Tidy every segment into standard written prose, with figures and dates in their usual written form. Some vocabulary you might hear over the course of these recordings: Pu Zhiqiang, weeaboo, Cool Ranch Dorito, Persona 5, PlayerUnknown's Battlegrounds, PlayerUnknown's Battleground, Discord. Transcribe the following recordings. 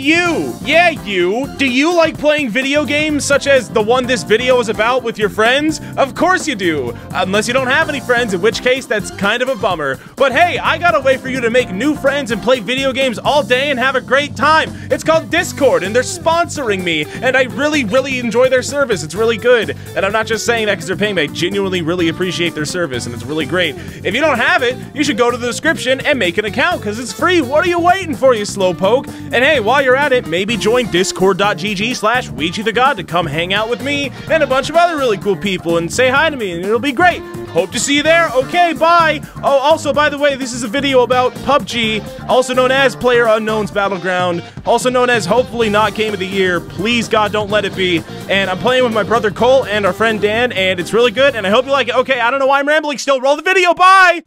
you! Yeah, you! Do you like playing video games such as the one this video is about with your friends? Of course you do! Unless you don't have any friends, in which case that's kind of a bummer. But hey, I got a way for you to make new friends and play video games all day and have a great time! It's called Discord, and they're sponsoring me, and I really enjoy their service. It's really good. And I'm not just saying that because they're paying me. I genuinely really appreciate their service, and it's really great. If you don't have it, you should go to the description and make an account, because it's free. What are you waiting for, you slowpoke? And hey, while you're at it, maybe join discord.gg/WeijiTheGod to come hang out with me and a bunch of other really cool people and say hi to me, and it'll be great. Hope to see you there. Okay, bye. Oh, also, by the way, this is a video about PUBG, also known as PlayerUnknown's Battleground, also known as hopefully not Game of the Year. Please, God, don't let it be. And I'm playing with my brother Cole and our friend Dan, and it's really good, and I hope you like it. Okay, I don't know why I'm rambling still. Roll the video. Bye.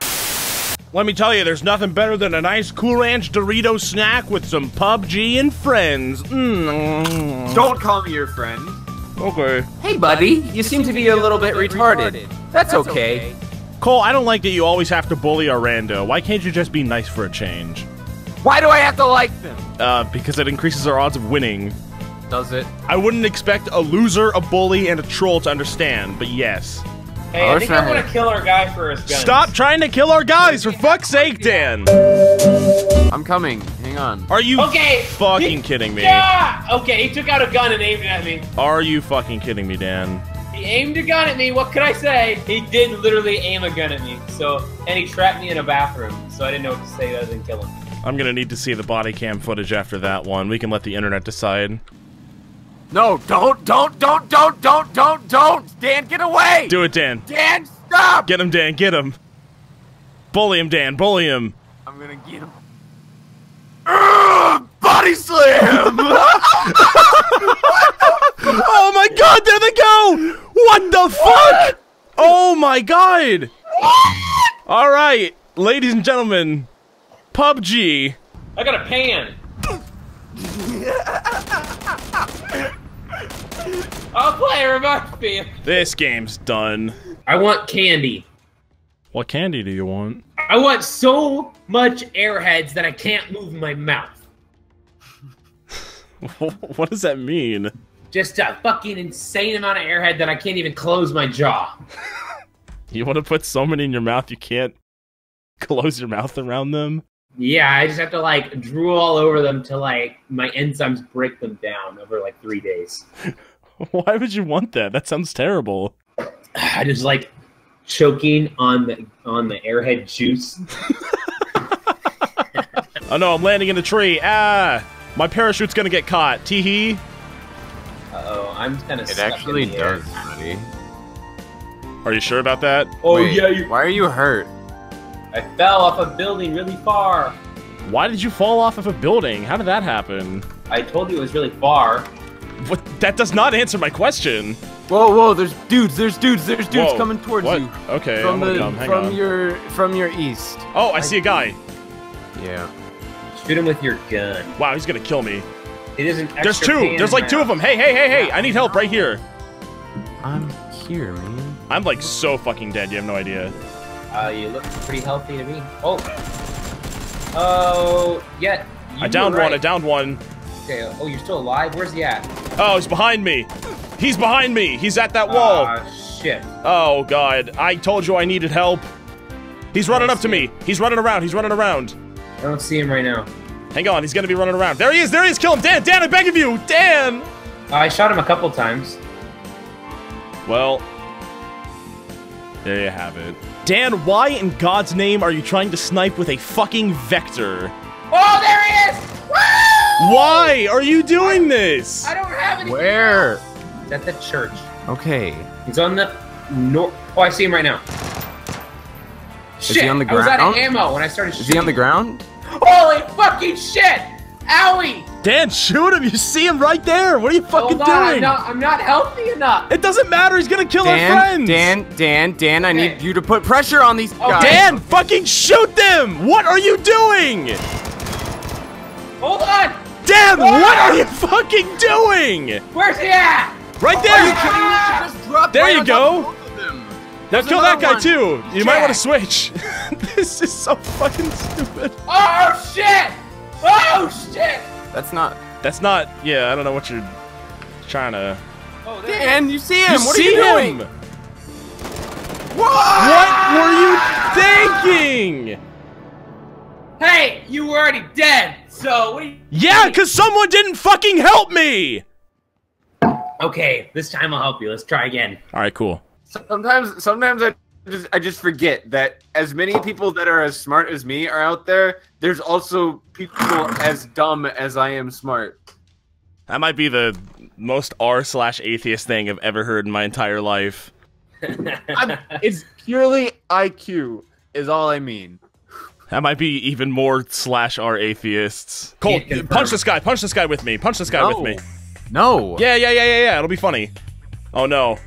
Let me tell you, there's nothing better than a nice Cool Ranch Dorito snack with some PUBG and friends. Don't call me your friend. Okay. Hey, buddy. You seem to be a little bit retarded. That's okay. Cole, I don't like that you always have to bully our rando. Why can't you just be nice for a change? Why do I have to like them? Because it increases our odds of winning. Does it? I wouldn't expect a loser, a bully, and a troll to understand, but yes. Hey, I think I'm gonna kill our guy for his guns. Stop trying to kill our guys, for fuck's sake, Dan! I'm coming. Hang on. Are you fucking kidding me? Yeah! Okay, he took out a gun and aimed it at me. Are you fucking kidding me, Dan? He aimed a gun at me, what could I say? He did literally aim a gun at me, so... And he trapped me in a bathroom, so I didn't know what to say other than kill him. I'm gonna need to see the body cam footage after that one. We can let the internet decide. No, don't! Dan, get away! Do it, Dan. Dan, stop! Get him, Dan, get him. Bully him, Dan, bully him. I'm gonna get him. Body slam! Oh my god, there they go! What the fuck? Oh my god! Alright, ladies and gentlemen, PUBG. I got a pan. I'll play remote field. This game's done. I want candy. What candy do you want? I want so much Airheads that I can't move my mouth. What does that mean? Just a fucking insane amount of Airhead that I can't even close my jaw. You want to put so many in your mouth you can't close your mouth around them? Yeah, I just have to, like, drool all over them till, like, my enzymes break them down over, like, 3 days. Why would you want that? That sounds terrible. I just like choking on the Airhead juice. Oh no, I'm landing in a tree. Ah! My parachute's gonna get caught. Tee-hee. Uh-oh, I'm kinda stuck. It actually does, buddy. Are you sure about that? Oh, wait, yeah, why are you hurt? I fell off a building really far. Why did you fall off of a building? How did that happen? I told you it was really far. What? That does not answer my question. Whoa, whoa, there's dudes whoa, coming towards you. Okay, from your east. Oh, I see a guy. Yeah. Shoot him with your gun. Wow, he's gonna kill me. It isn't. There's two. There's like two of them. Hey, hey, hey, hey! I need help right here. I'm here, man. I'm like so fucking dead. You have no idea. You look pretty healthy to me. Oh. Oh, yeah. I downed one. I downed one. Okay. Oh, you're still alive? Where's he at? Oh, he's behind me. He's behind me. He's at that wall. Oh, shit. Oh, God. I told you I needed help. He's running up to me. He's running around. He's running around. I don't see him right now. Hang on. He's going to be running around. There he is. There he is. Kill him. Dan, Dan, I beg of you. Dan. I shot him a couple times. Well, there you have it. Dan, why in God's name are you trying to snipe with a fucking vector? Oh, there he is. Woo! Why are you doing this? I don't have anything. Where? It's at the church. Okay. He's on the north. Oh, I see him right now. Shit. Is he on the ground? I was out of ammo when I started shooting. Is he on the ground? Holy fucking shit! Owie! Dan, shoot him! You see him right there! What are you fucking doing? I'm not healthy enough! It doesn't matter! He's gonna kill our friends! Dan, okay. I need you to put pressure on these guys! Dan, fucking shoot them! What are you doing? Hold on! Dan, what are you fucking doing? Where's he at? Right there! There you go! Now kill that guy too! You might want to switch. This is so fucking stupid. Oh shit! Oh shit! That's not... That's not... Yeah, I don't know what you're trying to... Oh, Dan, you see him! What are you doing? What were you thinking? Hey, you were already dead, so what are you... Yeah, because someone didn't fucking help me! Okay, this time I'll help you. Let's try again. Alright, cool. Sometimes I just forget that as many people that are as smart as me are out there, there's also people as dumb as I am smart. That might be the most r/atheist thing I've ever heard in my entire life. It's purely IQ is all I mean. That might be even more /r atheists. Cole, punch this guy. Punch this guy with me. Punch this guy with me. No. Yeah. It'll be funny. Oh, no.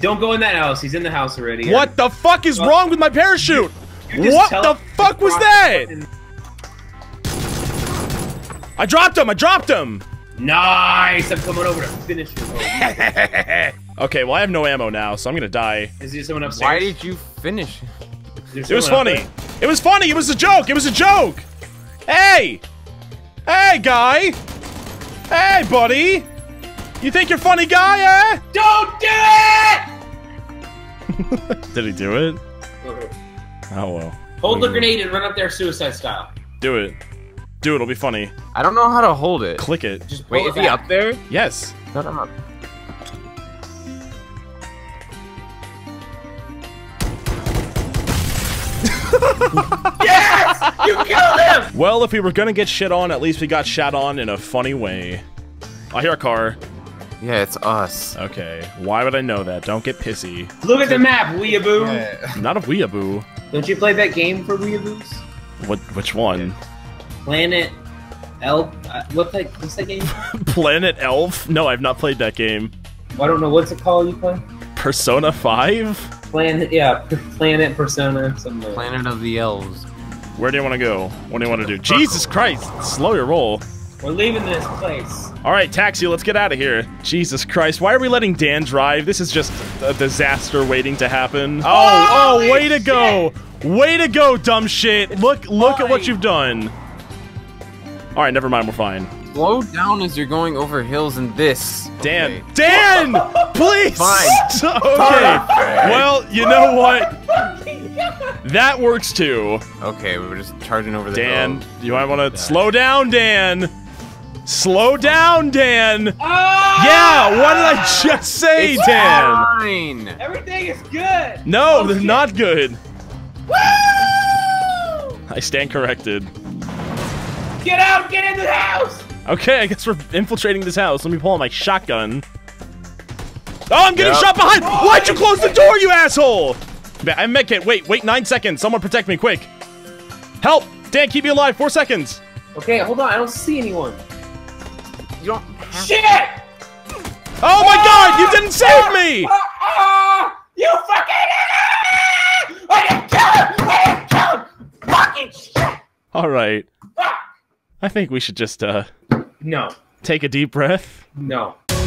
Don't go in that house. He's in the house already. What the fuck is wrong with my parachute? What the fuck was that? I dropped him. I dropped him. Nice. I'm coming over to finish him. Okay, well, I have no ammo now, so I'm going to die. Is there someone upstairs? Why did you finish? It was funny. It was funny. It was a joke. It was a joke. Hey. Hey, guy. Hey, buddy. You think you're funny, guy, eh? Don't do it! Did he do it? Okay. Oh, well. Hold the grenade and run up there suicide style. Do it. Do it, it'll be funny. I don't know how to hold it. Click it. Just wait, is he up there? Yes. Shut up. Yes! You killed him! Well, if we were gonna get shit on, at least we got shot on in a funny way. I hear a car. Yeah, it's us. Okay. Why would I know that? Don't get pissy. Look at the map, weeaboo. Yeah. I'm not a weeaboo. Don't you play that game for weeaboos? What? Which one? Planet Elf. What's that game? Planet Elf? No, I've not played that game. Well, I don't know what's it called. You play? Persona 5. Planet. Yeah. Planet Persona. Something. Planet of the Elves. Where do you want to go? What do you want to do? Jesus Christ! Slow your roll. We're leaving this place. All right, taxi, let's get out of here. Jesus Christ, why are we letting Dan drive? This is just a disaster waiting to happen. Oh, way to go. Way to go, dumb shit. Look at what you've done. All right, never mind, we're fine. Slow down as you're going over hills in this. Dan, okay. Dan, please. Fine. Okay, well, you know what? That works too. Okay, we're just charging over the hill. Dan, you might want to slow down, Dan. Slow down, Dan! Oh! Yeah, what did I just say, Dan? Fine. Everything is good! No, this is not good. Woo! I stand corrected. Get out! Get in the house! Okay, I guess we're infiltrating this house. Let me pull out my shotgun. Oh, I'm getting shot behind! Oh, why'd you close the door, you asshole? I'm medkit. Wait 9 seconds. Someone protect me, quick. Help! Dan, keep me alive. 4 seconds. Okay, hold on. I don't see anyone. You don't have to. Oh my god, you didn't save me! You fucking I didn't kill him! Fucking shit! Alright. I think we should just take a deep breath. No.